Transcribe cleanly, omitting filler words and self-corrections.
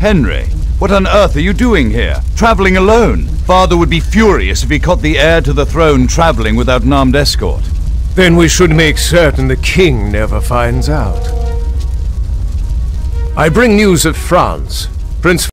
Henry, what on earth are you doing here? Traveling alone? Father would be furious if he caught the heir to the throne traveling without an armed escort. Then we should make certain the king never finds out. I bring news of France. Prince